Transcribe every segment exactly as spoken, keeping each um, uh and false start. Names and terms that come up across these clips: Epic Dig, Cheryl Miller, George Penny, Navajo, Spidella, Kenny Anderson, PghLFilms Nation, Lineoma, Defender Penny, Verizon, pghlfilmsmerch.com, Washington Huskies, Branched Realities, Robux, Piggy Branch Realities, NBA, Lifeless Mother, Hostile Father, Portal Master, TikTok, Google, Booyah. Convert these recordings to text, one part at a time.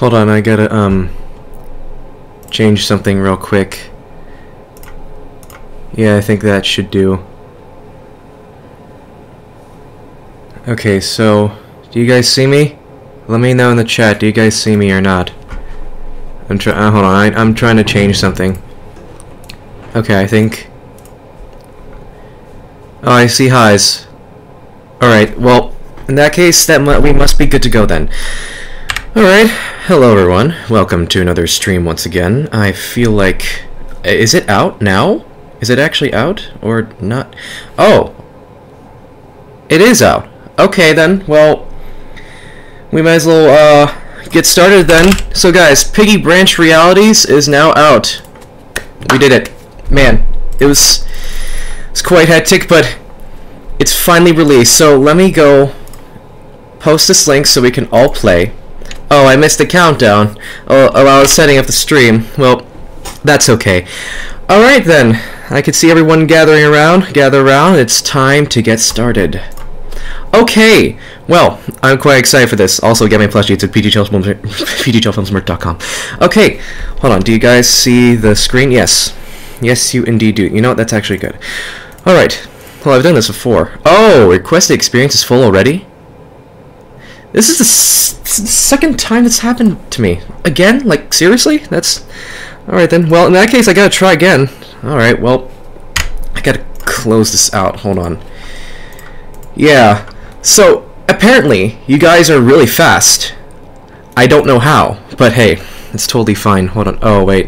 Hold on, I gotta um change something real quick. Yeah, I think that should do. Okay, so do you guys see me? Let me know in the chat. Do you guys see me or not? I'm try. Uh, hold on, I, I'm trying to change something. Okay, I think. Oh, I see highs. Alright, well, in that case, that mu we must be good to go then. Alright, hello everyone. Welcome to another stream once again. I feel like... Is it out now? Is it actually out? Or not? Oh! It is out. Okay then, well... We might as well, uh, get started then. So guys, Piggy Branch Realities is now out. We did it. Man, it was... It's quite hectic, but... It's finally released, so let me go post this link so we can all play. Oh, I missed the countdown while I was setting up the stream. Well, that's okay. Alright then, I can see everyone gathering around. Gather around, it's time to get started. Okay, well, I'm quite excited for this. Also, get my plushies at P G H L Films Merch dot com. Okay, hold on, do you guys see the screen? Yes. Yes, you indeed do. You know what, that's actually good. Alright. Well, I've done this before. Oh, requested experience is full already? This is the, s this is the second time this happened to me. Again? Like, seriously? That's... Alright then. Well, in that case, I gotta try again. Alright, well... I gotta close this out. Hold on. Yeah. So, apparently, you guys are really fast. I don't know how. But hey, it's totally fine. Hold on. Oh, wait.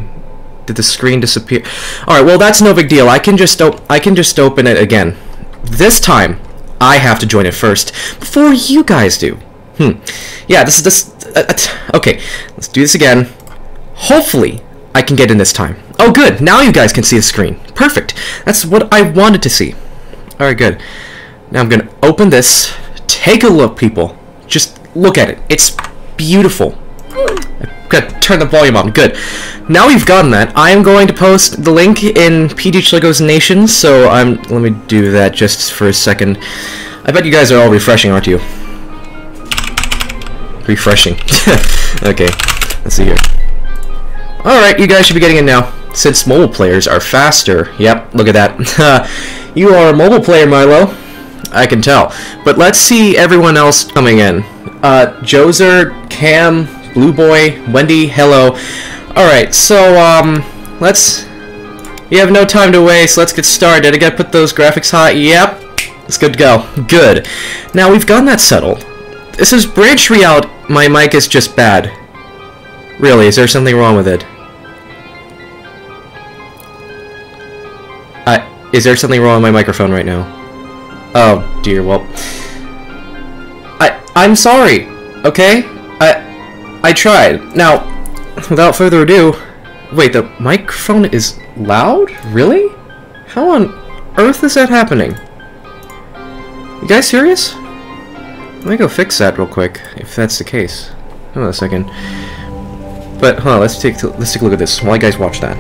Did the screen disappear? Alright, well, that's no big deal. I can just op I can just open it again. This time, I have to join it first before you guys do. Hmm. Yeah, this is this... Uh, uh, okay, let's do this again. Hopefully, I can get in this time. Oh, good. Now you guys can see the screen. Perfect. That's what I wanted to see. Alright, good. Now I'm going to open this. Take a look, people. Just look at it. It's beautiful. Good. Turn the volume on. Good. Now we've gotten that. I am going to post the link in PghLFilms Nation. So I'm. Let me do that just for a second. I bet you guys are all refreshing, aren't you? Refreshing. Okay. Let's see here. All right, you guys should be getting it now. Since mobile players are faster. Yep. Look at that. You are a mobile player, Milo. I can tell. But let's see everyone else coming in. Uh, Joser, Cam. Blue Boy, Wendy, hello. Alright, so, um, let's... You have no time to waste, let's get started. I gotta put those graphics high. Yep, it's good to go. Good. Now, we've gotten that settled. This is Branch Reality. My mic is just bad. Really, is there something wrong with it? I... Is there something wrong with my microphone right now? Oh, dear, well... I... I'm sorry, okay? I... I tried. Now, without further ado... Wait, the microphone is loud? Really? How on earth is that happening? You guys serious? Let me go fix that real quick, if that's the case. Hold on a second. But, huh, let's take, let's take a look at this while you guys watch that.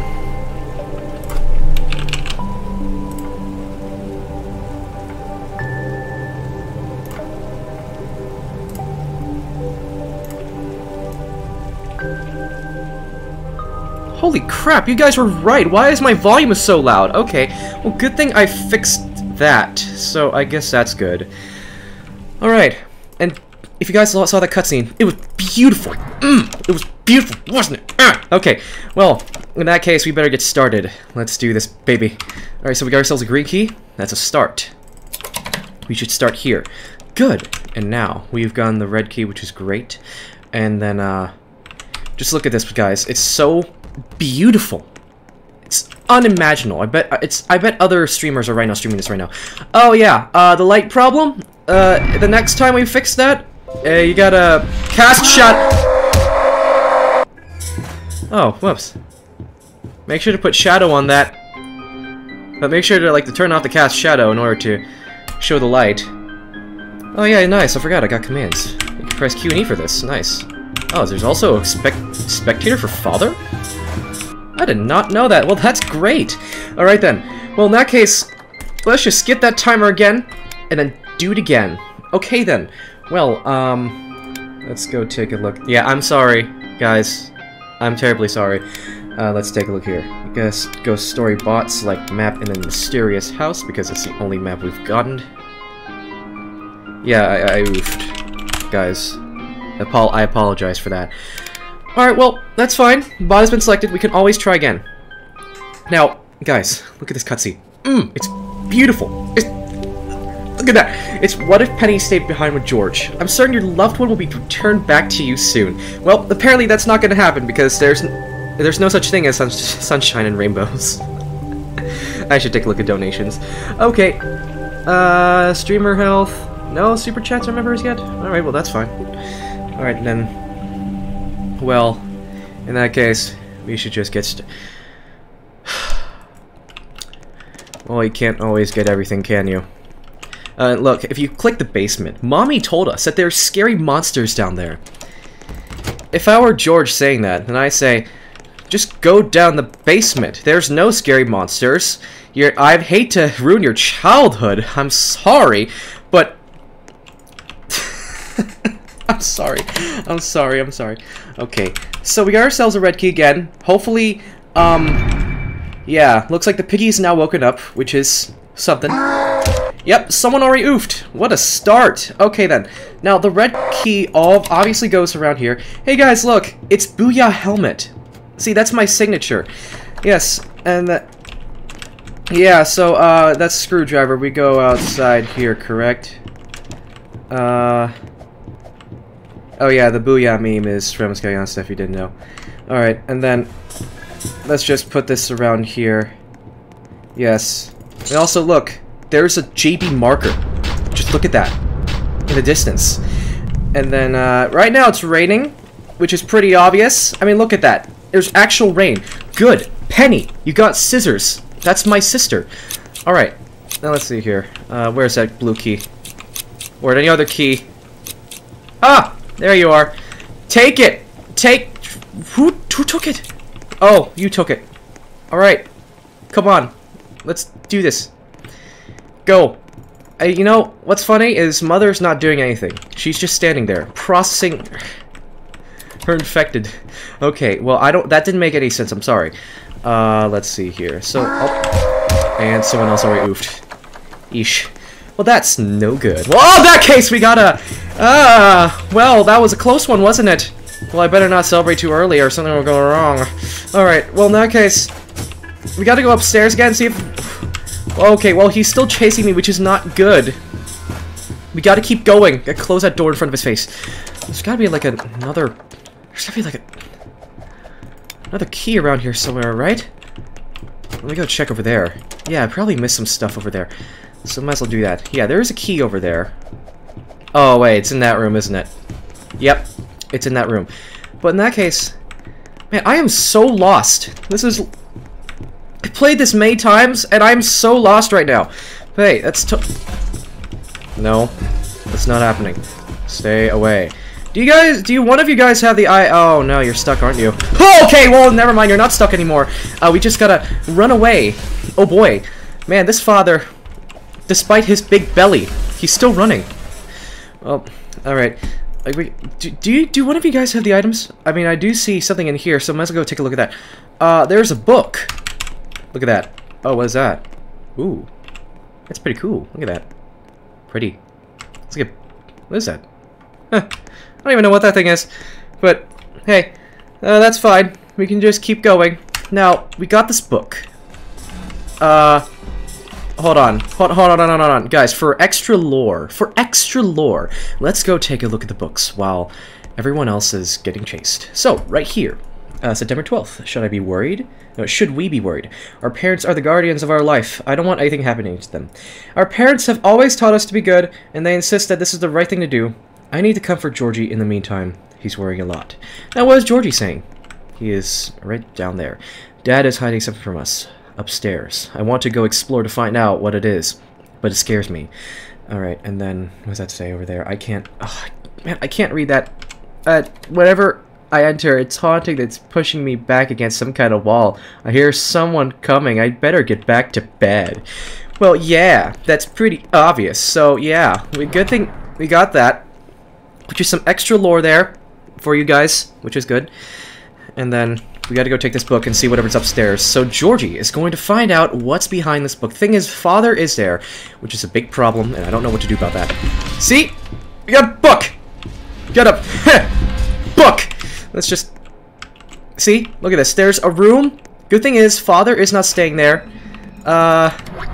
Holy crap, you guys were right. Why is my volume so loud? Okay, well, good thing I fixed that, so I guess that's good. Alright, and if you guys saw that cutscene, it was beautiful. Mm, it was beautiful, wasn't it? Ah. Okay, well, in that case, we better get started. Let's do this, baby. Alright, so we got ourselves a green key. That's a start. We should start here. Good, and now we've gotten the red key, which is great. And then, uh, just look at this, guys. It's so... beautiful. It's unimaginable. I bet it's I bet other streamers are right now streaming this right now. Oh yeah, uh the light problem. Uh the next time we fix that, uh, you gotta cast shot. Oh, whoops. Make sure to put shadow on that. But make sure to like to turn off the cast shadow in order to show the light. Oh yeah, nice. I forgot I got commands. You can press Q and E for this. Nice. Oh, there's also a spec spectator for father? I did not know that. Well, that's great. Alright then. Well, in that case, let's just skip that timer again, and then do it again. Okay then. Well, um, let's go take a look. Yeah, I'm sorry. Guys, I'm terribly sorry. Uh, let's take a look here. I guess go story bot, select map in the mysterious house because it's the only map we've gotten. Yeah, I, I oofed. Guys, I apologize for that. Alright, well, that's fine. Bot has been selected. We can always try again. Now, guys, look at this cutscene. Mmm, it's beautiful. It's... Look at that. It's what if Penny stayed behind with George? I'm certain your loved one will be returned back to you soon. Well, apparently that's not going to happen because there's n there's no such thing as sun sunshine and rainbows. I should take a look at donations. Okay. Uh, streamer health. No super chats or members yet? Alright, well that's fine. Alright then. Well, in that case, we should just get st- Well, you can't always get everything, can you? Uh, look, if you click the basement, Mommy told us that there are scary monsters down there. If I were George saying that, then I say, just go down the basement. There's no scary monsters. You're, I'd hate to ruin your childhood. I'm sorry, but... I'm sorry. I'm sorry, I'm sorry. Okay, so we got ourselves a red key again. Hopefully, um... yeah, looks like the piggy's now woken up, which is something. Yep, someone already oofed. What a start. Okay then. Now the red key all obviously goes around here. Hey guys, look, it's Booyah Helmet. See, that's my signature. Yes, and that. Yeah, so uh, that's screwdriver. We go outside here, correct? Uh. Oh yeah, the Booyah meme is from Skyon stuff you didn't know. All right, and then let's just put this around here. Yes, and also look. There's a J B marker. Just look at that. In the distance. And then, uh, right now it's raining, which is pretty obvious. I mean, look at that. There's actual rain. Good. Penny, you got scissors. That's my sister. Alright. Now let's see here. Uh, where's that blue key? Or any other key? Ah! There you are. Take it! Take... Who, who took it? Oh, you took it. Alright. Come on. Let's do this. Go. Uh, you know, what's funny is Mother's not doing anything. She's just standing there, processing her infected. Okay, well, I don't- that didn't make any sense, I'm sorry. Uh, let's see here. So, oh, and someone else already oofed. Eesh. Well, that's no good. Well, in that case, we got a- Ah, uh, well, that was a close one, wasn't it? Well, I better not celebrate too early or something will go wrong. Alright, well, in that case, we gotta go upstairs again and see if- Okay, well, he's still chasing me, which is not good. We gotta keep going. Gotta close that door in front of his face. There's gotta be, like, another... There's gotta be, like, a... another key around here somewhere, right? Let me go check over there. Yeah, I probably missed some stuff over there. So might as well do that. Yeah, there is a key over there. Oh, wait, it's in that room, isn't it? Yep, it's in that room. But in that case... Man, I am so lost. This is... I played this many times, and I'm so lost right now. Hey, that's t- No, that's not happening. Stay away. Do you guys- do you- one of you guys have the eye- Oh, no, you're stuck, aren't you? Oh, okay, well, never mind, you're not stuck anymore. Uh, we just gotta run away. Oh, boy. Man, this father, despite his big belly, he's still running. Well, alright. Like, we- do, do you- do one of you guys have the items? I mean, I do see something in here, so I might as well go take a look at that. Uh, there's a book. Look at that. Oh, what is that? Ooh. That's pretty cool. Look at that. Pretty. Let's get... What is that? Huh. I don't even know what that thing is. But, hey. Uh, that's fine. We can just keep going. Now, we got this book. Uh... Hold on. Hold, hold on, hold on, hold on. Guys, for extra lore. For extra lore. Let's go take a look at the books while everyone else is getting chased. So, right here. Uh, September twelfth. Should I be worried? No, should we be worried? Our parents are the guardians of our life. I don't want anything happening to them. Our parents have always taught us to be good, and they insist that this is the right thing to do. I need to comfort Georgie in the meantime. He's worrying a lot. Now, what is Georgie saying? He is right down there. Dad is hiding something from us. Upstairs. I want to go explore to find out what it is, but it scares me. Alright, and then... What does that say over there? I can't... Oh, man, I can't read that. Uh, whatever... I enter. It's haunting. That's pushing me back against some kind of wall. I hear someone coming. I'd better get back to bed. Well, yeah, that's pretty obvious. So, yeah, we good thing we got that. Which is some extra lore there for you guys, which is good. And then we gotta go take this book and see whatever's upstairs. So Georgie is going to find out what's behind this book. Thing is, Father is there, which is a big problem, and I don't know what to do about that. See? We got a book! Get up! Book! Let's just... See? Look at this. There's a room. Good thing is, Father is not staying there. Uh,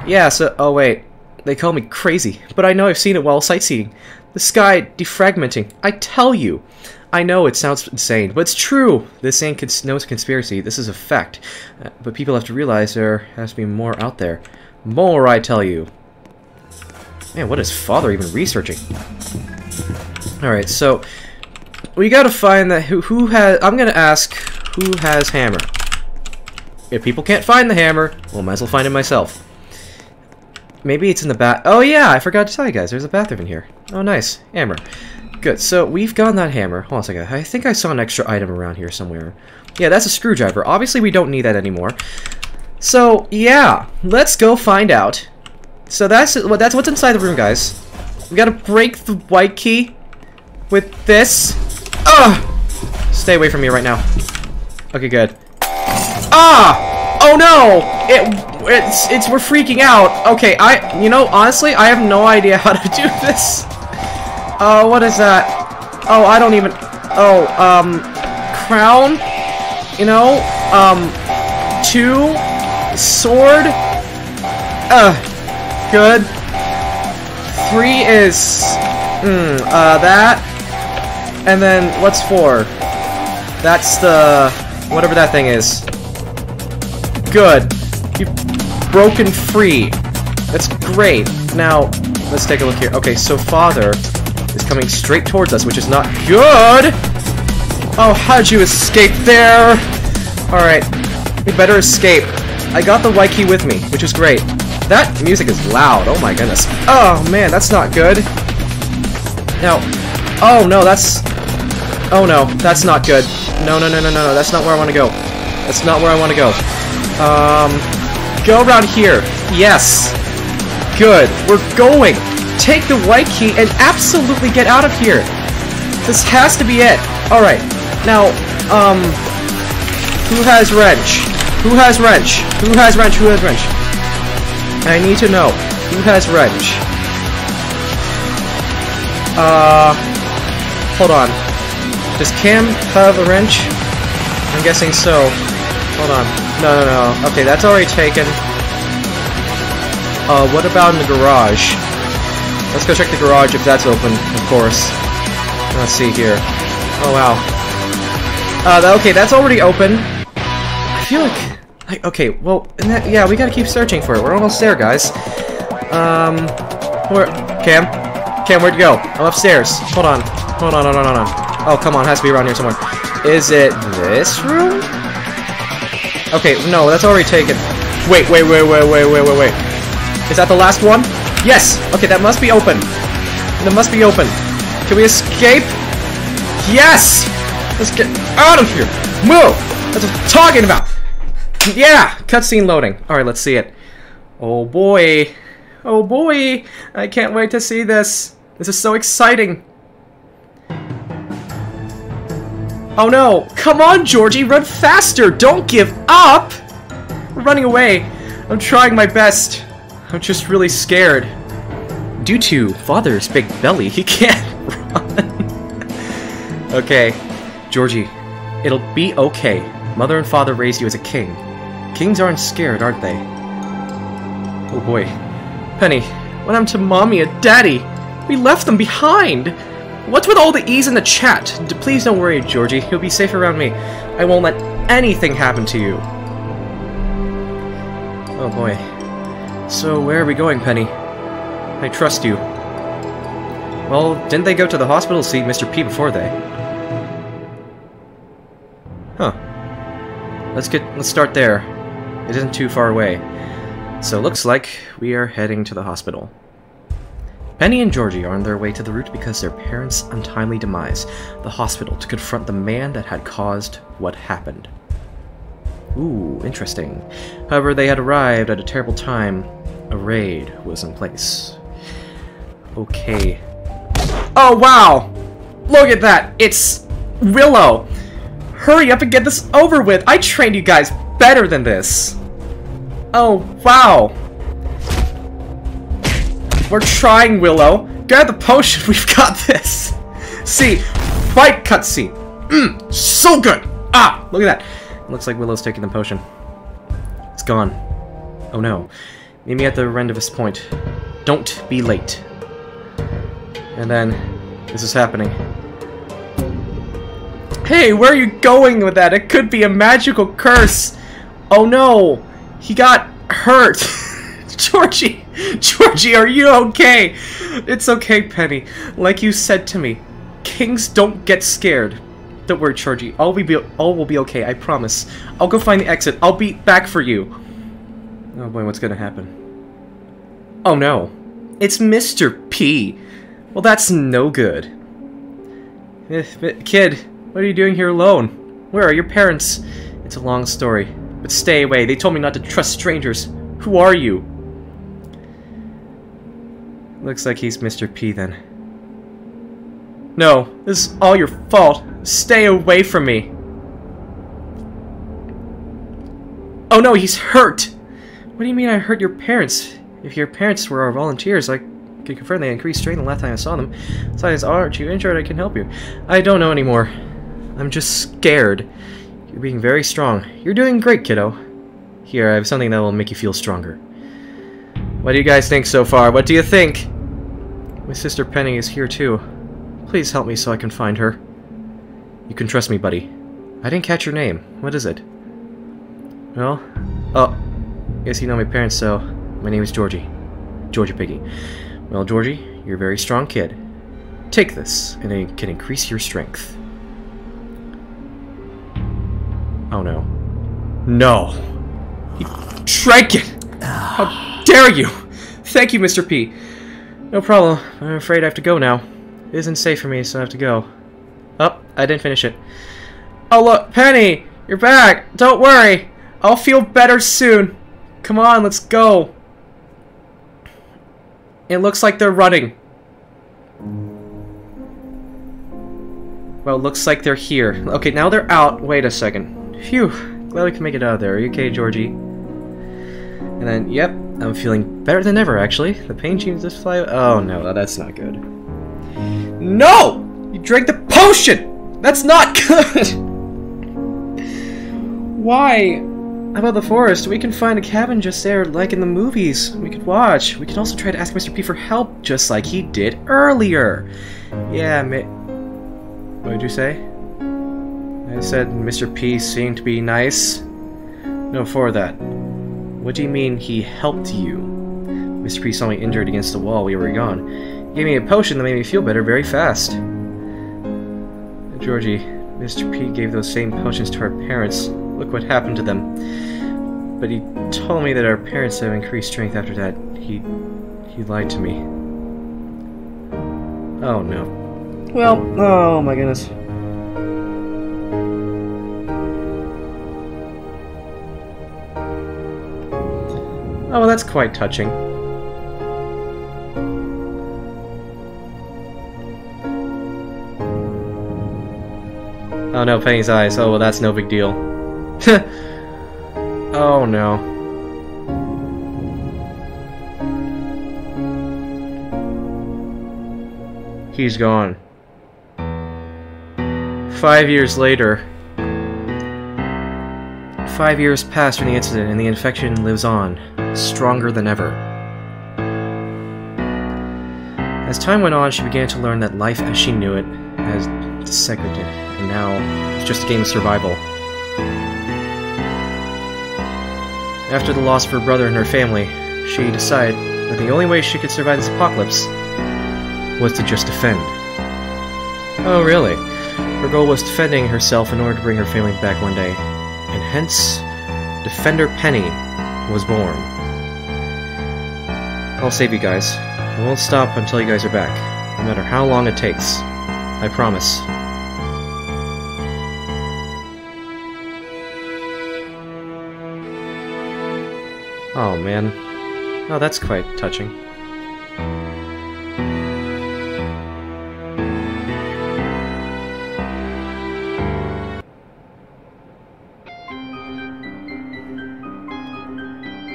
yeah, so... Oh, wait. They call me crazy, but I know I've seen it while sightseeing. The sky defragmenting. I tell you. I know it sounds insane, but it's true. This ain't cons no conspiracy. This is a fact. Uh, but people have to realize there has to be more out there. More, I tell you. Man, what is Father even researching? All right, so we gotta find that who who has. I'm gonna ask who has hammer. If people can't find the hammer, well, might as well find it myself. Maybe it's in the bath. Oh yeah, I forgot to tell you guys. There's a bathroom in here. Oh nice, hammer. Good, so we've gotten that hammer. Hold on a second. I think I saw an extra item around here somewhere. Yeah, that's a screwdriver. Obviously, we don't need that anymore. So, yeah. Let's go find out. So that's, well, that's what's inside the room, guys. We gotta break the white key with this. Ugh! Stay away from me right now. Okay, good. Ah! Oh, no! It, it's, it's, we're freaking out. Okay, I, you know, honestly, I have no idea how to do this. Oh, what is that? Oh, I don't even... Oh, um... crown? You know? Um... Two? Sword? Uh... Good. Three is... Mm, uh, that. And then, what's four? That's the... Whatever that thing is. Good. You've broken free. That's great. Now, let's take a look here. Okay, so Father... is coming straight towards us, which is not good! Oh, how'd you escape there? Alright, we better escape. I got the Y key with me, which is great. That music is loud, oh my goodness. Oh man, that's not good. Now, oh no, that's... Oh no, that's not good. No, no, no, no, no, no, that's not where I want to go. That's not where I want to go. Um, go around here. Yes. Good, we're going. Take the white key and absolutely get out of here. This has to be it. Alright. Now, um... Who has wrench? Who has wrench? Who has wrench? Who has wrench? I need to know. Who has wrench? Uh... Hold on. Does Cam have a wrench? I'm guessing so. Hold on. No, no, no. Okay, that's already taken. Uh, what about in the garage? Let's go check the garage if that's open, of course. Let's see here. Oh, wow. Uh, okay, that's already open. I feel like... like okay, well, that, yeah, we gotta keep searching for it. We're almost there, guys. Um, where... Cam? Cam, where'd you go? I'm upstairs. Hold on. Hold on, hold on, hold on. Oh, come on, it has to be around here somewhere. Is it this room? Okay, no, that's already taken. Wait, wait, wait, wait, wait, wait, wait, wait. Is that the last one? Yes! Okay, that must be open. That must be open. Can we escape? Yes! Let's get out of here! Move! That's what I'm talking about! Yeah! Cutscene loading. Alright, let's see it. Oh boy. Oh boy! I can't wait to see this. This is so exciting. Oh no! Come on, Georgie! Run faster! Don't give up! We're running away. I'm trying my best. I'm just really scared. Due to Father's big belly, he can't run. Okay, Georgie, it'll be okay. Mother and Father raised you as a king. Kings aren't scared, aren't they? Oh boy. Penny, what happened to Mommy and Daddy? We left them behind! What's with all the E's in the chat? D- please don't worry, Georgie. You'll be safe around me. I won't let anything happen to you. Oh boy. So, where are we going, Penny? I trust you. Well, didn't they go to the hospital to see Mister P before they? Huh. Let's get- let's start there. It isn't too far away. So, looks like we are heading to the hospital. Penny and Georgie are on their way to the route because their parents' untimely demise. The hospital to confront the man that had caused what happened. Ooh, interesting. However, they had arrived at a terrible time. A raid was in place. Okay. Oh, wow! Look at that! It's... Willow! Hurry up and get this over with! I trained you guys better than this! Oh, wow! We're trying, Willow! Grab the potion, we've got this! See, fight cutscene! Mmm, so good! Ah, look at that! Looks like Willow's taking the potion. It's gone. Oh no. Meet me at the rendezvous point. Don't be late. And then, this is happening. Hey, where are you going with that? It could be a magical curse! Oh no! He got hurt! Georgie! Georgie, are you okay? It's okay, Penny. Like you said to me, kings don't get scared. Don't worry, Georgie. All will be, all will be okay, I promise. I'll go find the exit. I'll be back for you. Oh boy, what's gonna happen? Oh no. It's Mister P. Well, that's no good. Kid, what are you doing here alone? Where are your parents? It's a long story, but stay away. They told me not to trust strangers. Who are you? Looks like he's Mister P then. No, this is all your fault. Stay away from me. Oh no, he's hurt! What do you mean I hurt your parents? If your parents were our volunteers, I can confirm they increased strength the last time I saw them. Besides, aren't you injured? I can help you. I don't know anymore. I'm just scared. You're being very strong. You're doing great, kiddo. Here, I have something that will make you feel stronger. What do you guys think so far? What do you think? My sister Penny is here too. Please help me so I can find her. You can trust me, buddy. I didn't catch your name. What is it? Well, oh, I guess you know my parents, so my name is Georgie. Georgie Piggy. Well, Georgie, you're a very strong kid. Take this, and it can increase your strength. Oh no. No! He drank it! How dare you! Thank you, Mister P. No problem. I'm afraid I have to go now. It isn't safe for me, so I have to go. Oh, I didn't finish it. Oh, look, Penny! You're back! Don't worry! I'll feel better soon! Come on, let's go! It looks like they're running. Well, it looks like they're here. Okay, now they're out. Wait a second. Phew. Glad we can make it out of there. Are you okay, Georgie? And then, yep, I'm feeling better than ever, actually. The pain seems to fly. Oh, no, that's not good. No! You drank the potion! That's not good! Why? How about the forest? We can find a cabin just there, like in the movies. We could watch. We could also try to ask Mister P for help, just like he did earlier. Yeah, ma- what did you say? I said Mister P seemed to be nice. No, for that. What do you mean he helped you? Mister P saw me injured against the wall. We were gone. He gave me a potion that made me feel better very fast. Georgie, Mister P gave those same potions to our parents. Look what happened to them. But he told me that our parents have increased strength after that. He... he lied to me. Oh no. Well, oh my goodness. Oh, that's quite touching. Oh no, Penny's eyes. Oh, well, that's no big deal. Oh no. He's gone. Five years later. Five years pass from the incident, and the infection lives on. Stronger than ever. As time went on, she began to learn that life as she knew it has disintegrated, and now it's just a game of survival. After the loss of her brother and her family, she decided that the only way she could survive this apocalypse was to just defend. Oh, really? Her goal was defending herself in order to bring her family back one day, and hence, Defender Penny was born. I'll save you guys. I won't stop until you guys are back, no matter how long it takes. I promise. Oh man. Oh, that's quite touching.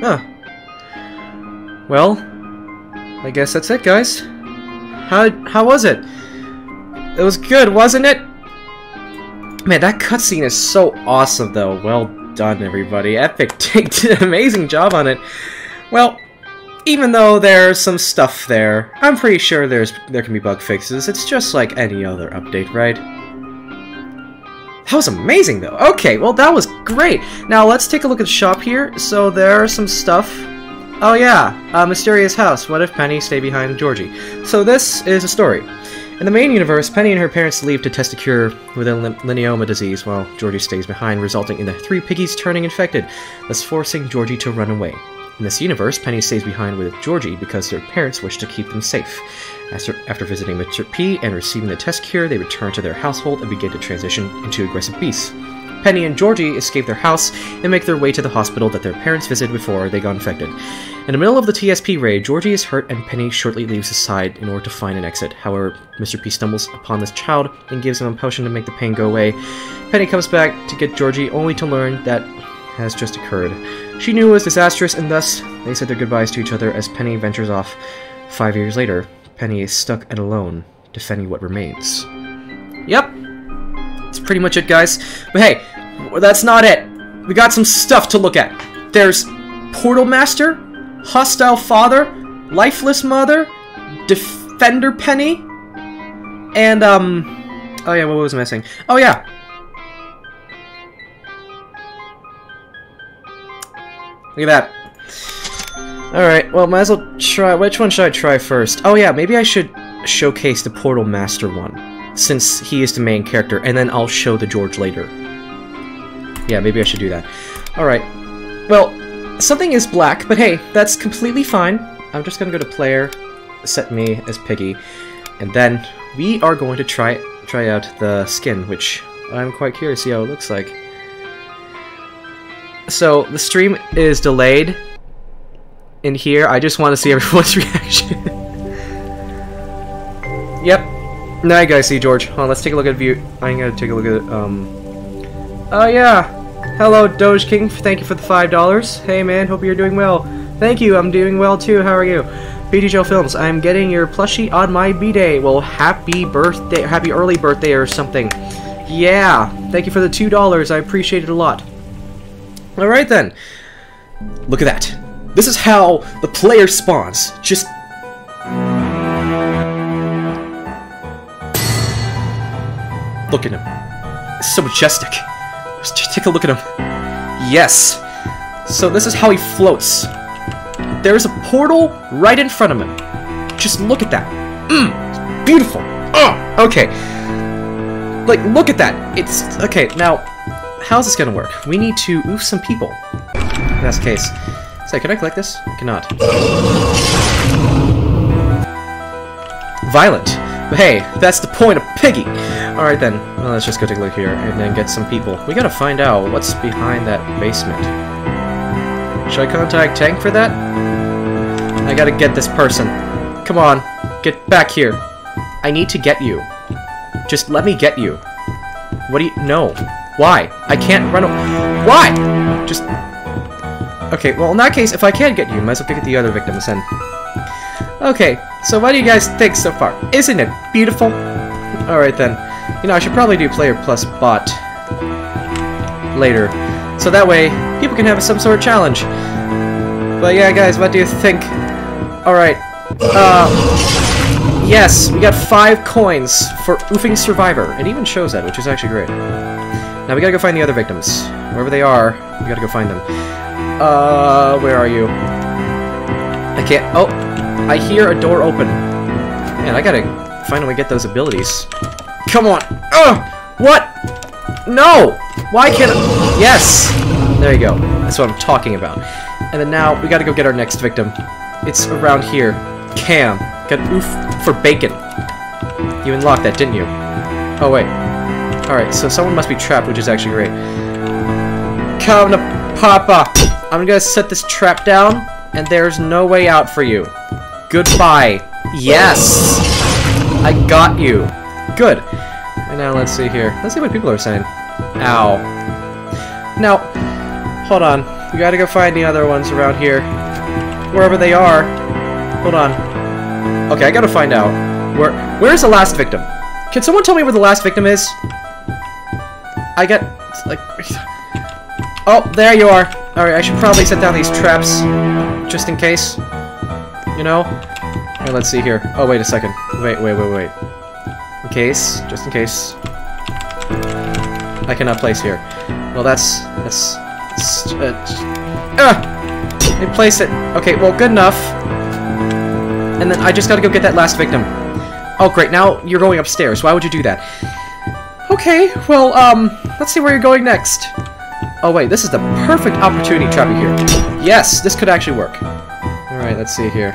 Huh. Well, I guess that's it, guys. How, how was it? It was good, wasn't it? Man, that cutscene is so awesome, though. Well done, everybody. Epic Dig did an amazing job on it. Well, even though there's some stuff there, I'm pretty sure there's there can be bug fixes. It's just like any other update, right? That was amazing, though. Okay, well, that was great. Now, let's take a look at the shop here. So, there are some stuff. Oh, yeah. Uh, mysterious house. What if Penny stay behind Georgie? So, this is a story. In the main universe, Penny and her parents leave to test a cure within Lineoma disease, while Georgie stays behind, resulting in the three piggies turning infected, thus forcing Georgie to run away. In this universe, Penny stays behind with Georgie because their parents wish to keep them safe. After, after visiting Mister P and receiving the test cure, they return to their household and begin to transition into aggressive beasts. Penny and Georgie escape their house and make their way to the hospital that their parents visited before they got infected. In the middle of the T S P raid, Georgie is hurt and Penny shortly leaves his side in order to find an exit. However, Mister P stumbles upon this child and gives him a potion to make the pain go away. Penny comes back to get Georgie only to learn that has just occurred. She knew it was disastrous and thus they said their goodbyes to each other as Penny ventures off. Five years later, Penny is stuck and alone, defending what remains. Yep. That's pretty much it, guys. But hey, that's not it. We got some stuff to look at. There's Portal Master, Hostile Father, Lifeless Mother, Defender Penny, and, um... oh yeah, what was I missing? Oh yeah! Look at that. Alright, well, might as well try... which one should I try first? Oh yeah, maybe I should showcase the Portal Master one, since he is the main character, and then I'll show the George later. Yeah, maybe I should do that. Alright. Well, something is black, but hey, that's completely fine. I'm just gonna go to player, set me as Piggy, and then we are going to try try out the skin, which I'm quite curious to see how it looks like. So, the stream is delayed in here. I just want to see everyone's reaction. Yep. Now you guys see George. Hold on, let's take a look at view. I'm gonna take a look at, um... oh yeah, hello Doge King, thank you for the five dollars. Hey man, hope you're doing well. Thank you, I'm doing well too, how are you? PghLFilms, I'm getting your plushie on my B-Day. Well, happy birthday, happy early birthday or something. Yeah, thank you for the two dollars, I appreciate it a lot. Alright then, look at that. This is how the player spawns, just... look at him, it's so majestic. Just take a look at him. Yes. So this is how he floats. There's a portal right in front of him. Just look at that. Mm, it's beautiful. Oh, okay. Like, look at that. It's... okay, now, how's this gonna work? We need to oof some people. In this case. So, can I collect this? I cannot. Violent. But hey, that's the point of Piggy. Alright then, well, let's just go take a look here and then get some people. We gotta find out what's behind that basement. Should I contact Tank for that? I gotta get this person. Come on, get back here. I need to get you. Just let me get you. What do you... no. Why? I can't run away. Why? Just... okay, well in that case, if I can't get you, might as well get the other victims then. Okay, so what do you guys think so far? Isn't it beautiful? Alright then. You know, I should probably do player plus bot later, so that way people can have some sort of challenge. But yeah, guys, what do you think? Alright. Uh, yes, we got five coins for oofing Survivor. It even shows that, which is actually great. Now we gotta go find the other victims. Wherever they are, we gotta go find them. Uh, where are you? I can't... oh, I hear a door open. Man, I gotta find a way to get those abilities. Come on! Ugh! What? No! Why can't I? Yes! There you go. That's what I'm talking about. And then now, we gotta go get our next victim. It's around here. Cam. Got oof for bacon. You unlocked that, didn't you? Oh, wait. Alright, so someone must be trapped, which is actually great. Come to Papa! I'm gonna set this trap down, and there's no way out for you. Goodbye. Yes! I got you. Good. And now let's see here. Let's see what people are saying. Ow. Now, hold on. We gotta go find the other ones around here. Wherever they are. Hold on. Okay, I gotta find out. Where? Where's the last victim? Can someone tell me where the last victim is? I got... like... Oh, there you are. Alright, I should probably set down these traps. Just in case. You know? Alright, let's see here. Oh, wait a second. Wait, wait, wait, wait. In case. Just in case. I cannot place here. Well, that's... that's... that's uh, uh, they placed it. Okay, well, good enough. And then I just gotta go get that last victim. Oh, great. Now you're going upstairs. Why would you do that? Okay, well, um... let's see where you're going next. Oh, wait. This is the perfect opportunity trap here. Yes, this could actually work. Alright, let's see here.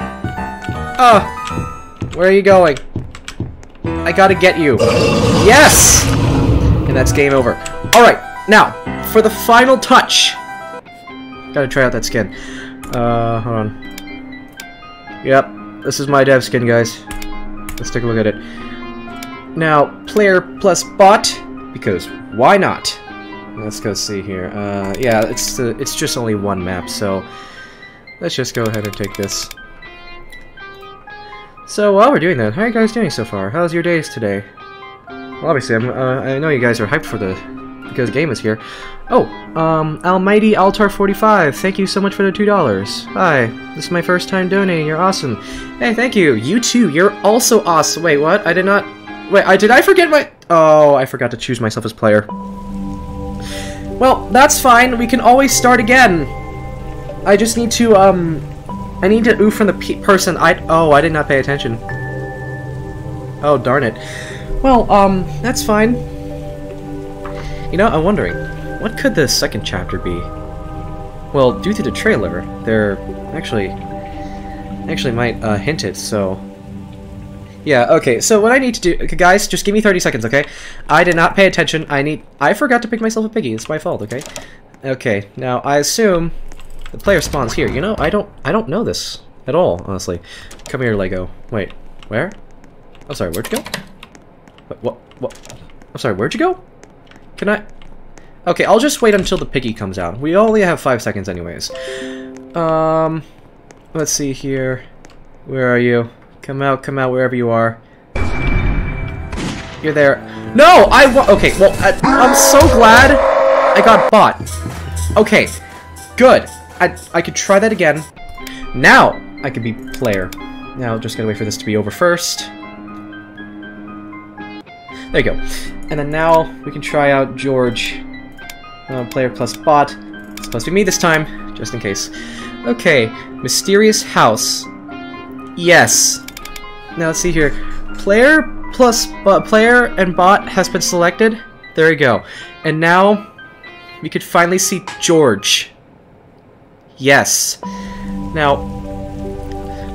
Ah! Uh, where are you going? I gotta get you. Yes! And that's game over. Alright, now, for the final touch. Gotta try out that skin. Uh, hold on. Yep, this is my dev skin, guys. Let's take a look at it. Now, player plus bot, because why not? Let's go see here. Uh, yeah, it's uh, it's just only one map, so let's just go ahead and take this. So while we're doing that, how are you guys doing so far? How's your days today? Well, obviously, I'm, uh, I know you guys are hyped for the because game is here. Oh, um, Almighty Altar forty-five, thank you so much for the two dollars. Hi, this is my first time donating. You're awesome. Hey, thank you. You too. You're also awesome. Wait, what? I did not. Wait, I did I forget my? Oh, I forgot to choose myself as player. Well, that's fine. We can always start again. I just need to um, I need to oof from the pe person. I oh, I did not pay attention. Oh, darn it. Well, um, that's fine. You know, I'm wondering, what could the second chapter be? Well, due to the trailer, they're actually, actually might uh, hint it, so... Yeah, okay, so what I need to do... Okay, guys, just give me thirty seconds, okay? I did not pay attention, I need... I forgot to pick myself a piggy, it's my fault, okay? Okay, now I assume the player spawns here. You know, I don't, I don't know this at all, honestly. Come here, Lego. Wait, where? I'm sorry, where'd you go? Wait, what, what? I'm sorry, where'd you go? Can I? Okay, I'll just wait until the piggy comes out. We only have five seconds anyways. Um, let's see here. Where are you? Come out, come out, wherever you are. You're there. No, I wa- Okay, well, I, I'm so glad I got bought. Okay, good. I, I could try that again. Now, I could be player. Now, just gotta wait for this to be over first. There you go. And then now we can try out George. Uh, player plus bot. It's supposed to be me this time, just in case. Okay, mysterious house. Yes. Now let's see here. Player plus bot, player and bot has been selected. There you go. And now we could finally see George. Yes. Now.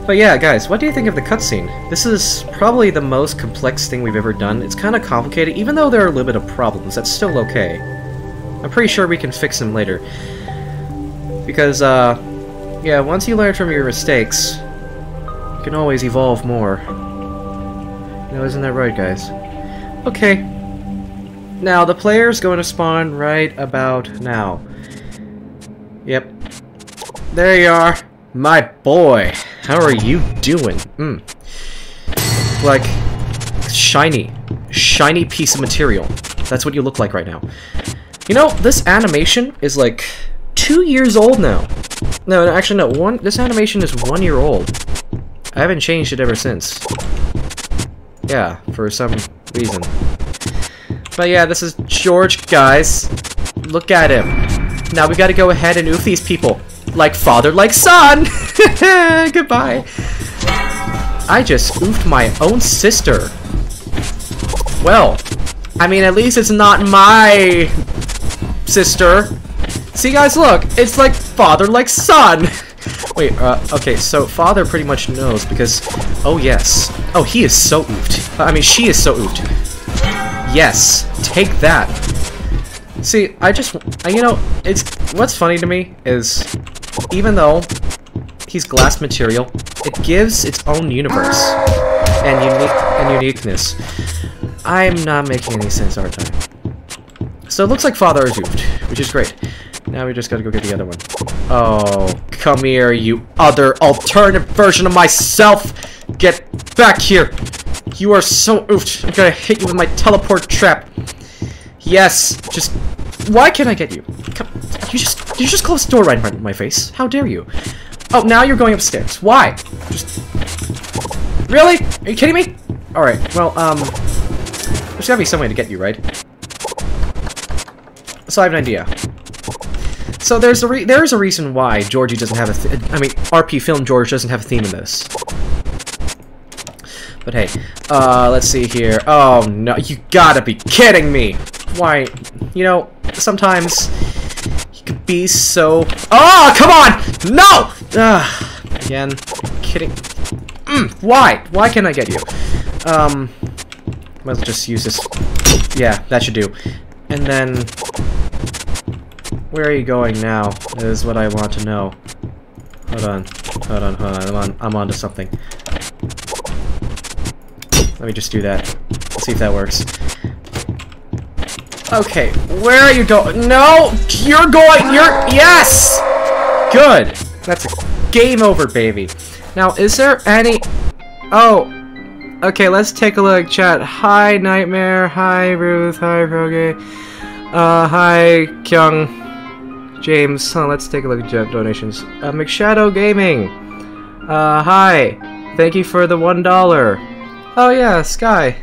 But yeah, guys, what do you think of the cutscene? This is probably the most complex thing we've ever done. It's kind of complicated, even though there are a little bit of problems. That's still okay. I'm pretty sure we can fix them later. Because, uh, yeah, once you learn from your mistakes, you can always evolve more. You know, isn't that right, guys? Okay. Now, the player's going to spawn right about now. Yep. There you are. My boy, how are you doing? Mm. Like, shiny. Shiny piece of material. That's what you look like right now. You know, this animation is like two years old now. No, no actually no, one. This animation is one year old. I haven't changed it ever since. Yeah, for some reason. But yeah, this is George, guys. Look at him. Now we gotta go ahead and oof these people. Like father, like son! Goodbye! I just oofed my own sister. Well, I mean, at least it's not my sister. See, guys, look, it's like father, like son! Wait, uh, okay, so father pretty much knows because... Oh, yes. Oh, he is so oofed. I mean, she is so oofed. Yes, take that. See, I just... You know, it's... What's funny to me is... Even though he's glass material, it gives its own universe and unique and uniqueness. I'm not making any sense, aren't I? So it looks like father is oofed, which is great. Now we just gotta go get the other one. Oh, come here, you other alternate version of myself! Get back here! You are so oofed. I'm gonna hit you with my teleport trap. Yes, just... Why can't I get you? Come, you just you just closed the door right in my face. How dare you? Oh, now you're going upstairs. Why? Just... Really? Are you kidding me? Alright, well, um... there's gotta be some way to get you, right? So I have an idea. So there's a re there's a reason why Georgie doesn't have a th I mean, R P Film George doesn't have a theme in this. But hey, uh, let's see here. Oh no, you gotta be kidding me! Why, you know, sometimes you could be so. Oh, come on! No! Ugh, again, kidding. Mm, why? Why can't I get you? Um, might as well just use this. Yeah, that should do. And then, where are you going now? Is what I want to know. Hold on, hold on, hold on. I'm on. I'm onto something. Let me just do that. See if that works. Okay, where are you going? No, you're going. You're yes. Good. That's a game over, baby. Now, is there any? Oh. Okay, let's take a look, chat. Hi, Nightmare. Hi, Ruth. Hi, Roge. Uh, hi, Kyung. James. Huh, let's take a look at donations. Uh, McShadow Gaming. Uh, hi. Thank you for the one dollar. Oh yeah, Sky.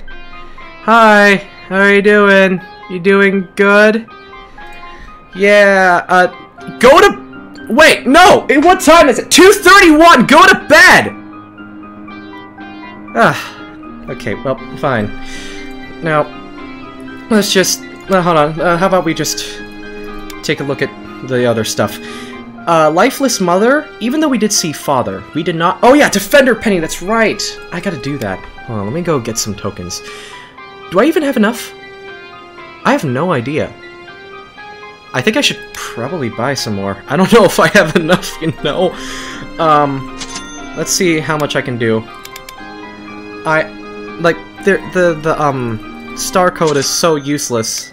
Hi. How are you doing? You doing good? Yeah. Uh, go to. Wait, no. What time is it? Two thirty-one. Go to bed. Ah. Okay. Well, fine. Now, let's just. Uh, hold on. Uh, how about we just take a look at the other stuff? Uh, Lifeless Mother. Even though we did see Father, we did not. Oh yeah, Defender Penny. That's right. I gotta do that. Hold on. Let me go get some tokens. Do I even have enough? I have no idea. I think I should probably buy some more. I don't know if I have enough, you know. Um, let's see how much I can do. I, like, the, the, the, um, star code is so useless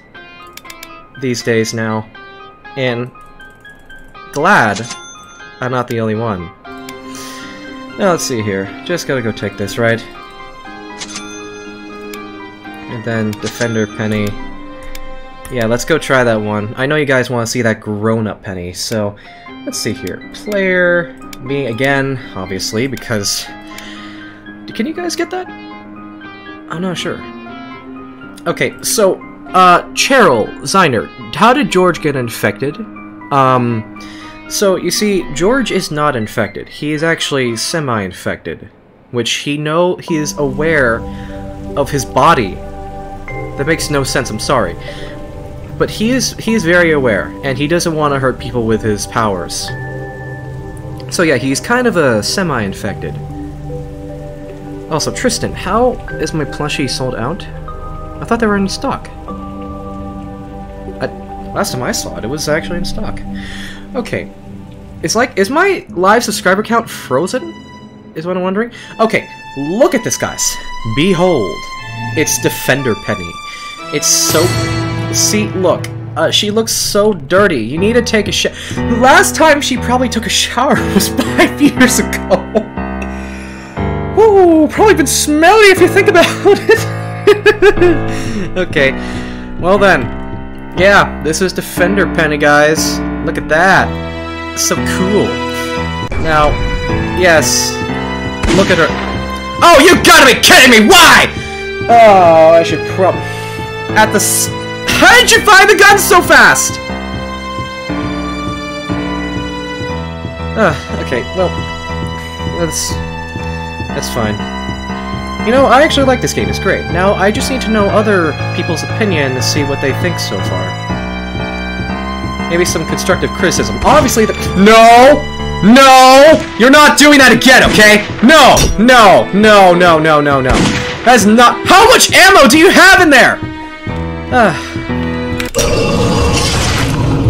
these days now. And glad I'm not the only one. Now, let's see here. Just gotta go take this, right? And then Defender Penny... Yeah, let's go try that one. I know you guys want to see that grown-up Penny, so let's see here. Player, me again, obviously, because... Can you guys get that? I'm not sure. Okay, so, uh, Cheryl, Ziner, how did George get infected? Um, so, you see, George is not infected. He is actually semi-infected, which he know he is aware of his body. That makes no sense, I'm sorry. But he is, he is very aware, and he doesn't want to hurt people with his powers. So yeah, he's kind of a semi-infected. Also, Tristan, how is my plushie sold out? I thought they were in stock. I, last time I saw it, it was actually in stock. Okay. It's like, is my live subscriber count frozen? Is what I'm wondering. Okay, look at this, guys. Behold. It's Defender Penny. It's so... See, look, uh, she looks so dirty. You need to take a shower. The last time she probably took a shower was five years ago. Ooh, probably been smelly if you think about it. Okay, well then, yeah, this is Defender Penny, guys. Look at that. It's so cool. Now, yes, look at her. Oh, you gotta be kidding me! Why? Oh, I should probably at the. St How did you find the gun so fast? Uh, okay, well, that's that's fine. You know, I actually like this game. It's great. Now I just need to know other people's opinion to see what they think so far. Maybe some constructive criticism. Obviously, the no, no, you're not doing that again, okay? No, no, no, no, no, no, no. That's not. How much ammo do you have in there? Uh.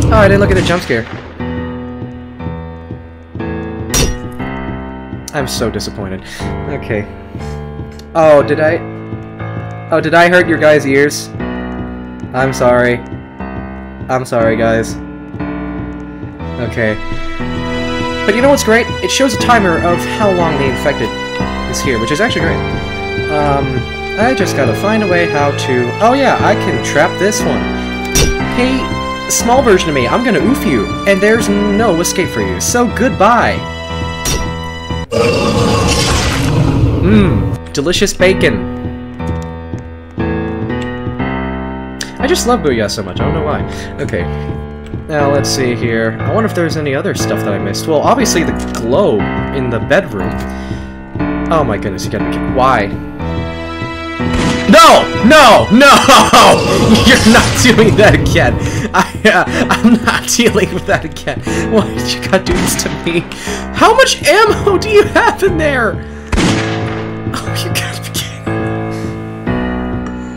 Oh, I didn't look at the jump scare. I'm so disappointed. Okay. Oh, did I... Oh, did I hurt your guys' ears? I'm sorry. I'm sorry, guys. Okay. But you know what's great? It shows a timer of how long the infected is here, which is actually great. Um, I just gotta find a way how to... Oh yeah, I can trap this one. Hey, small version of me, I'm gonna oof you, and there's no escape for you, so goodbye! Mmm, delicious bacon. I just love Booyah so much, I don't know why. Okay, now let's see here. I wonder if there's any other stuff that I missed. Well, obviously the globe in the bedroom. Oh my goodness, you gotta be kidding. Why? No! No! No! You're not doing that again. I, uh, I'm not dealing with that again. Why did you gotta do this to me? How much ammo do you have in there? Oh, you gotta be kidding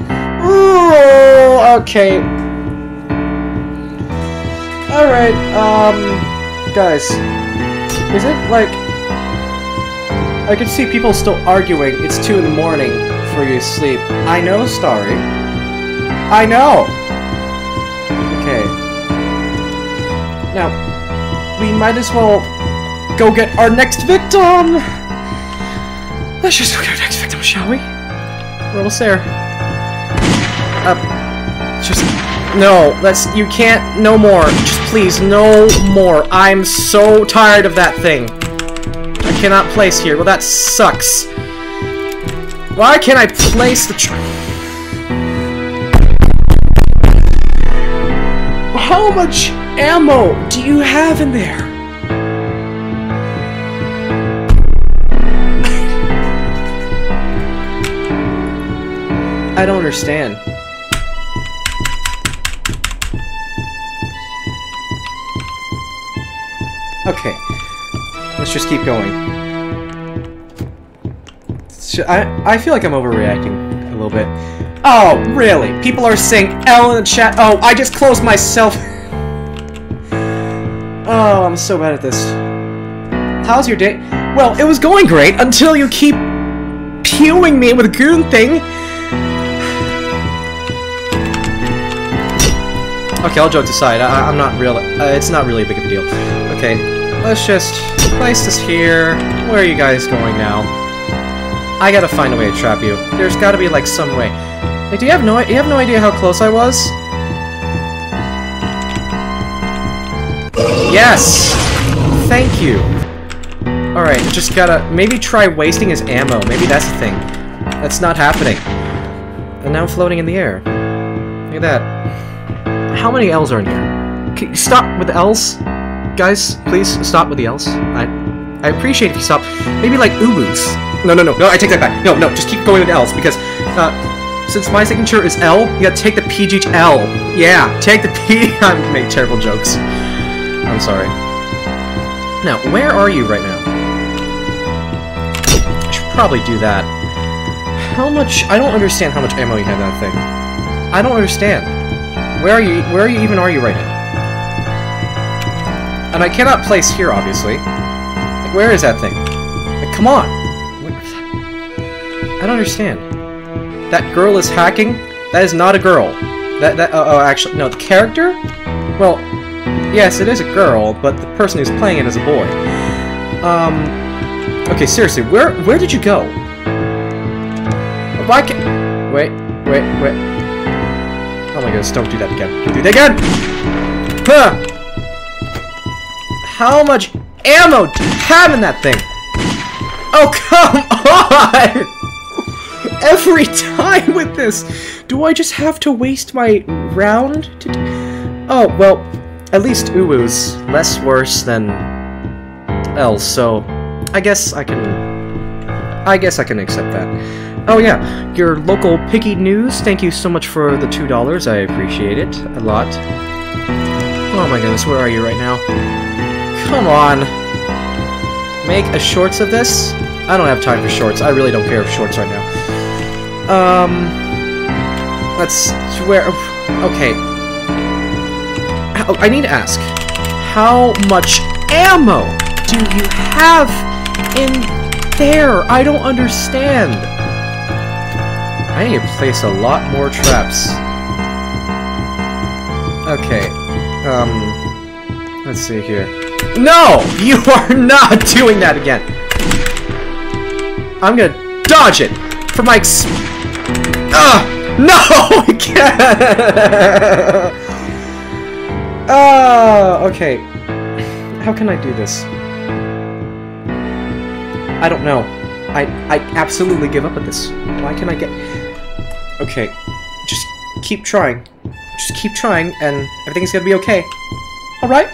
me. Oh. Okay. Alright, um... guys. Is it, like... I can see people still arguing, it's two in the morning for you to sleep. I know, Starry. I know! Okay. Now, we might as well go get our next victim! Let's just go get our next victim, shall we? We're almost there. Up. Just, no, that's, you can't, no more, just please, no more, I'm so tired of that thing. I cannot place here, well that sucks. Why can't I place the tr- How much ammo do you have in there? I don't understand. Okay, let's just keep going. I, I feel like I'm overreacting a little bit. Oh, really? People are saying L in the chat. Oh, I just closed myself. Oh, I'm so bad at this. How's your day? Well, it was going great until you keep pewing me with a goon thing. Okay, all jokes aside, I, I'm not real. Uh, it's not really big of a deal. Okay. Let's just place this here. Where are you guys going now? I gotta find a way to trap you. There's gotta be like some way. Like, do you have no you have no idea how close I was? Yes! Thank you. Alright, just gotta maybe try wasting his ammo. Maybe that's the thing. That's not happening. And now I'm floating in the air. Look at that. How many L's are in here? Can you stop with the L's? Guys, please stop with the L's. I, I appreciate if you stop. Maybe like Ubu's. No, no, no, no. I take that back. No, no. Just keep going with L's because uh, since my signature is L, you gotta take the P G H L. Yeah, take the P. I make terrible jokes. I'm sorry. Now, where are you right now? I should probably do that. How much? I don't understand how much ammo you have in that thing. I don't understand. Where are you? Where are you even are you right now? And I cannot place here, obviously. Like, where is that thing? Like, come on! What is that? I don't understand. That girl is hacking? That is not a girl. That, that, uh, oh, actually, no, the character? Well, yes, it is a girl, but the person who's playing it is a boy. Um, okay, seriously, where, where did you go? Why can't, wait, wait, wait. Oh my goodness, don't do that again. Don't do that again! Huh! How much ammo do you have in that thing? Oh, come on! Every time with this! Do I just have to waste my round? To oh, well, at least Uwu's less worse than else, so I guess I can... I guess I can accept that. Oh yeah, your local Piggy News, thank you so much for the two dollars, I appreciate it a lot. Oh my goodness, where are you right now? Come on! Make a shorts of this? I don't have time for shorts. I really don't care for shorts right now. Um... Let's... Where... Okay. Oh, I need to ask. How much ammo do you have in there? I don't understand. I need to place a lot more traps. Okay. Um... Let's see here. No! You are not doing that again! I'm gonna dodge it! For my ex- Ugh! No! I can't! Oh, okay. How can I do this? I don't know. I, I absolutely give up at this. Why can I get... Okay. Just keep trying. Just keep trying, and everything's gonna be okay. Alright?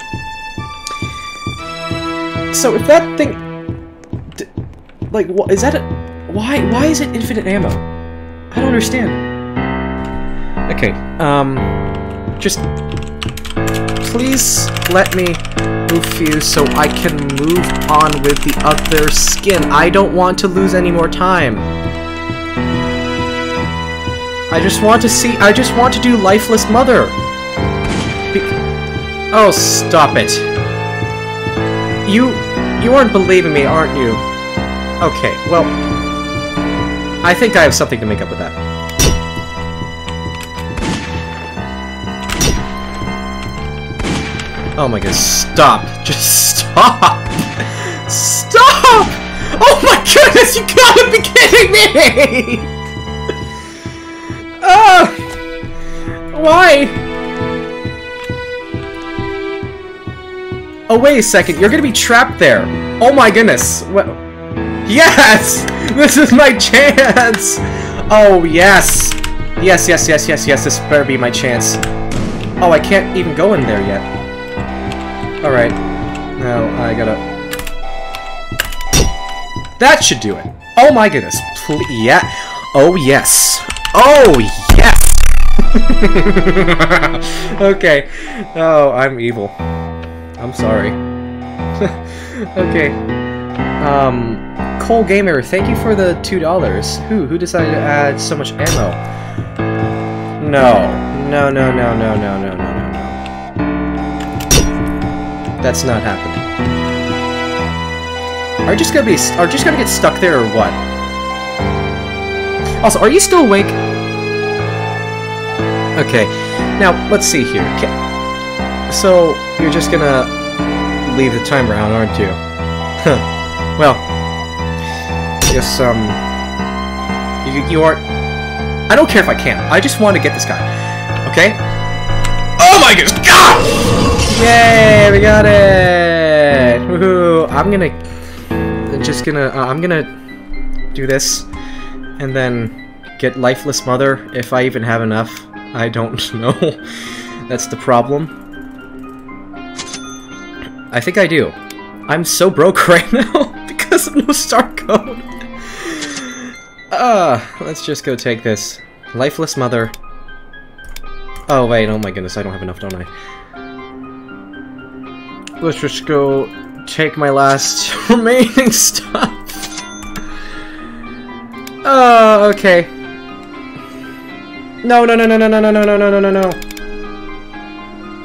So if that thing... D like, what is that a... Why, why is it infinite ammo? I don't understand. Okay, um... just... please let me move you so I can move on with the other skin. I don't want to lose any more time. I just want to see... I just want to do Lifeless Mother! Be oh, stop it. You... you aren't believing me, aren't you? Okay, well... I think I have something to make up with that. Oh my goodness, stop. Just stop! Stop! Oh my goodness, you gotta be kidding me! Ah! uh, why? Oh, wait a second, you're gonna be trapped there. Oh my goodness. What? Yes! This is my chance! Oh, yes! Yes, yes, yes, yes, yes, this better be my chance. Oh, I can't even go in there yet. Alright. Now, I gotta... That should do it. Oh my goodness. Ple- yeah. Oh, yes. Oh, yes! Okay. Oh, I'm evil. I'm sorry. Okay. Um... Cole Gamer, thank you for the two dollars. Who? Who decided to add so much ammo? No. No, no, no, no, no, no, no, no, no. That's not happening. Are you just gonna be... Are you just gonna get stuck there or what? Also, are you still awake? Okay. Now, let's see here. Okay. So, you're just gonna leave the timer out, aren't you? Huh. Well... Guess, um, you, you aren't... I don't care if I can. I just want to get this guy. Okay? Oh my goodness! God! Yay! We got it! Woohoo! I'm gonna... I'm just gonna... Uh, I'm gonna do this. And then get Lifeless Mother, if I even have enough. I don't know. That's the problem. I think I do. I'm so broke right now because of no star code. Uh, let's just go take this. Lifeless Mother. Oh, wait, oh my goodness, I don't have enough, don't I? Let's just go take my last remaining stuff. Oh, uh, okay. No, no, no, no, no, no, no, no, no, no, no, no, no.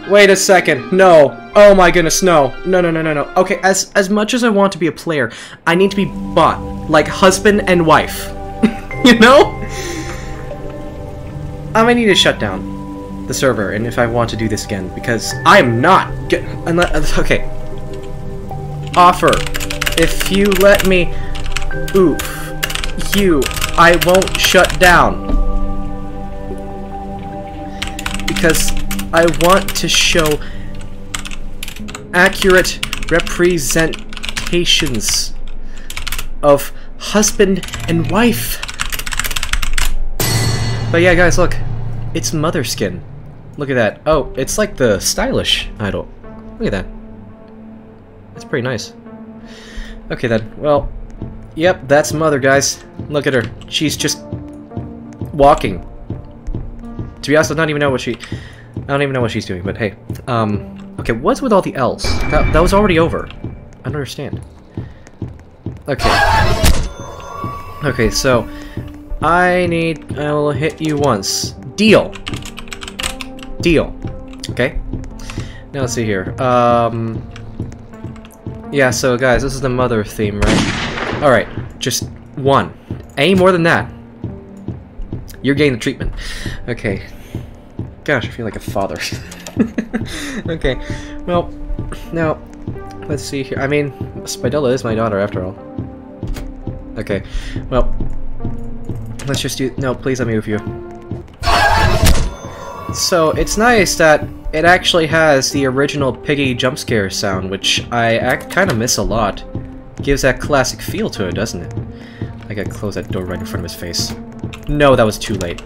Wait a second, no. Oh my goodness, no. No, no, no, no, no. Okay, as, as much as I want to be a player, I need to be bought. Like husband and wife. You know? I might need to shut down the server, and if I want to do this again, because I am not get unless okay. Offer, if you let me, oof, you, I won't shut down because I want to show accurate representations of husband and wife. But yeah, guys, look, it's mother skin. Look at that. Oh, it's like the stylish idol. Look at that. That's pretty nice. Okay then. Well, yep, that's mother, guys. Look at her. She's just walking. To be honest, I don't even know what she. I don't even know what she's doing. But hey, um, okay, what's with all the L's? That that was already over. I don't understand. Okay. Okay, so I need. I will hit you once. Deal. Deal. Okay. Now let's see here. Um. Yeah. So guys, this is the mother theme, right? All right. Just one. Any more than that, you're getting the treatment. Okay. Gosh, I feel like a father. Okay. Well, now Let's see here. I mean, Spidella is my daughter after all. Okay, well, let's just do... No, please let me review. So, it's nice that it actually has the original Piggy jump scare sound, which I, I kind of miss a lot. Gives that classic feel to it, doesn't it? I gotta close that door right in front of his face. No, that was too late.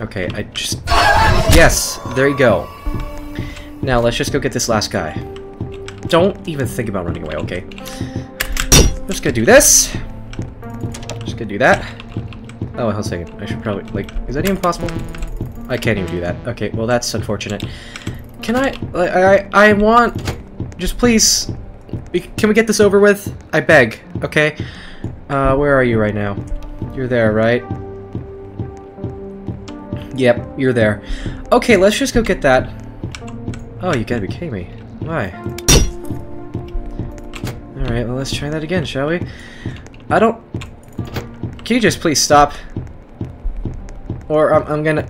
Okay, I just... Yes! There you go. Now, let's just go get this last guy. Don't even think about running away, okay? I'm just gonna do this. Just gonna do that. Oh, hold on a second. I should probably... Like, is that even possible? I can't even do that. Okay, well, that's unfortunate. Can I... I, I, I want... Just please... Can we get this over with? I beg, okay? Uh, where are you right now? You're there, right? Yep, you're there. Okay, let's just go get that. Oh, you gotta be kidding me. Why? Alright, well, let's try that again, shall we? I don't... Can you just please stop? Or I'm, I'm gonna...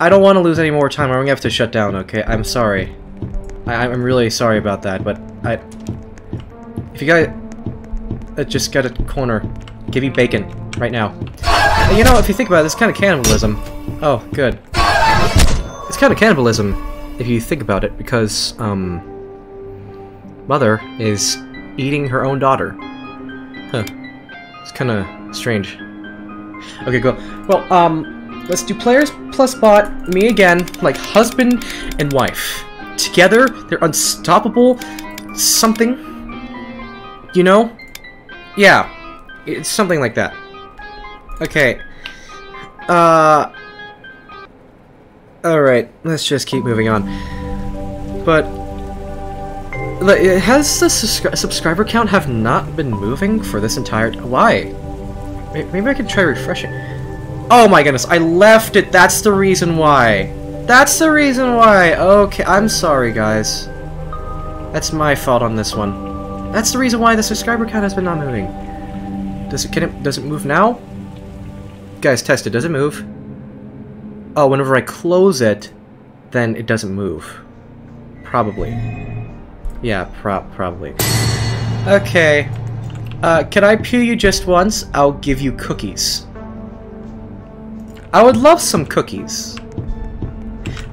I don't want to lose any more time. I'm gonna have to shut down, okay? I'm sorry. I, I'm really sorry about that, but I... If you guys... I just got a corner. Give me bacon. Right now. And you know, if you think about it, it's kind of cannibalism. Oh, good. It's kind of cannibalism, if you think about it, because, um... Mother is eating her own daughter. Huh. It's kind of strange. Okay, cool. Well, um... let's do players plus bot, me again, like husband and wife. Together, they're unstoppable something. You know? Yeah. It's something like that. Okay. Uh... Alright, let's just keep moving on. But... Has the sus subscriber count have not been moving for this entire... T Why? Maybe I can try refreshing... Oh my goodness, I left it! That's the reason why! That's the reason why! Okay, I'm sorry guys. That's my fault on this one. That's the reason why the subscriber count has been not moving. Does it, can it, does it move now? Guys, test it. Does it move? Oh, whenever I close it, then it doesn't move. Probably. Yeah, prob probably. Okay. Uh, can I pew you just once? I'll give you cookies. I would love some cookies.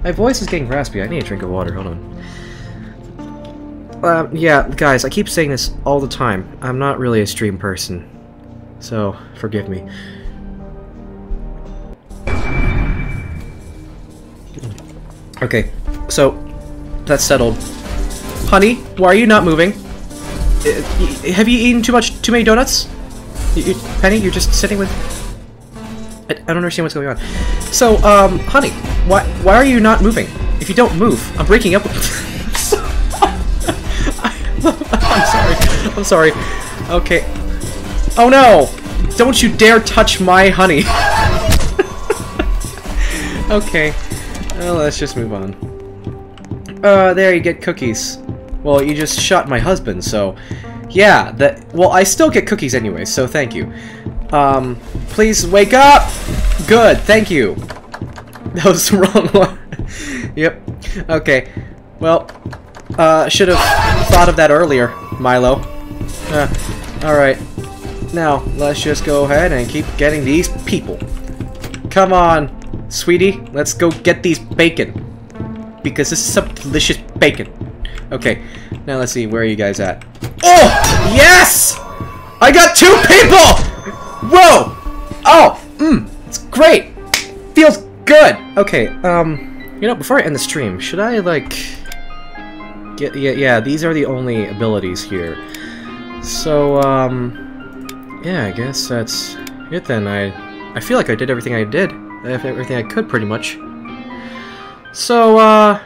My voice is getting raspy. I need a drink of water. Hold on. Um, yeah, guys, I keep saying this all the time. I'm not really a stream person. So, forgive me. Okay, so that's settled. Honey, why are you not moving? Uh, have you eaten too much, too many donuts? You, you, Penny, you're just sitting with. I, I don't understand what's going on. So, um, honey, why why are you not moving? If you don't move, I'm breaking up. I'm sorry. I'm sorry. Okay. Oh no! Don't you dare touch my honey. Okay. Well, let's just move on. Uh, there, you get cookies. Well, you just shot my husband, so... Yeah, that... Well, I still get cookies anyway, so thank you. Um, please wake up! Good, thank you. That was the wrong one. Yep. Okay. Well, uh, should have thought of that earlier, Milo. Uh, alright. Now, let's just go ahead and keep getting these people. Come on! Sweetie, let's go get these bacon. Because this is some delicious bacon. Okay, now let's see, where are you guys at? Oh! Yes! I got two people! Whoa! Oh! Mmm! It's great! Feels good! Okay, um, you know, before I end the stream, should I, like... Get, yeah, yeah, these are the only abilities here. So, um... yeah, I guess that's it then. I, I feel like I did everything I did. Everything I could, pretty much. So, uh...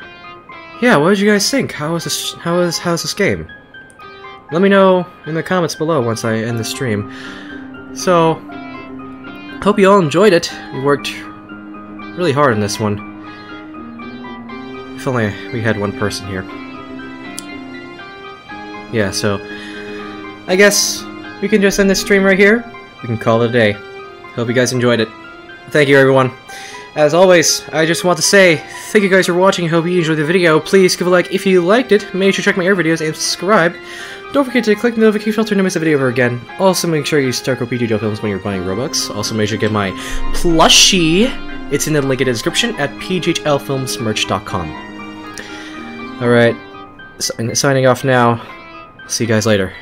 yeah, what did you guys think? How is this, how is, how is this game? Let me know in the comments below once I end the stream. So... hope you all enjoyed it. We worked really hard on this one. If only we had one person here. Yeah, so... I guess we can just end this stream right here. We can call it a day. Hope you guys enjoyed it. Thank you, everyone. As always, I just want to say, thank you guys for watching, hope you enjoyed the video. Please give a like if you liked it, make sure to check my other videos and subscribe. Don't forget to click the notification bell to never miss a video ever again. Also make sure you start with PghLFilms when you're buying Robux. Also make sure you get my plushie, it's in the link in the description, at P G H L Films merch dot com. Alright, signing off now, see you guys later.